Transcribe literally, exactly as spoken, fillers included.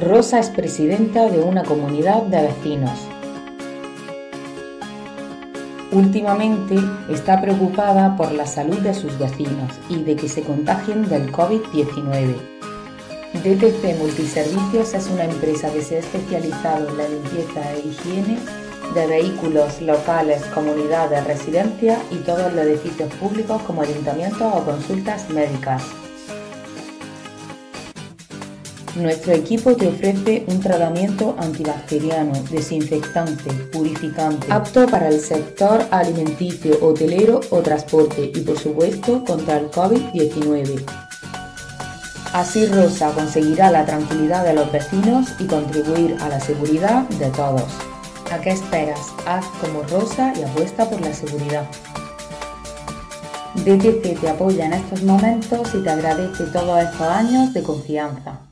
Rosa es presidenta de una comunidad de vecinos. Últimamente está preocupada por la salud de sus vecinos y de que se contagien del COVID diecinueve. D T C Multiservicios es una empresa que se ha especializado en la limpieza e higiene de vehículos, locales, comunidades, residencias y todos los edificios públicos como ayuntamientos o consultas médicas. Nuestro equipo te ofrece un tratamiento antibacteriano, desinfectante, purificante, apto para el sector alimenticio, hotelero o transporte y, por supuesto, contra el COVID diecinueve. Así Rosa conseguirá la tranquilidad de los vecinos y contribuir a la seguridad de todos. ¿A qué esperas? Haz como Rosa y apuesta por la seguridad. D T C te apoya en estos momentos y te agradece todos estos años de confianza.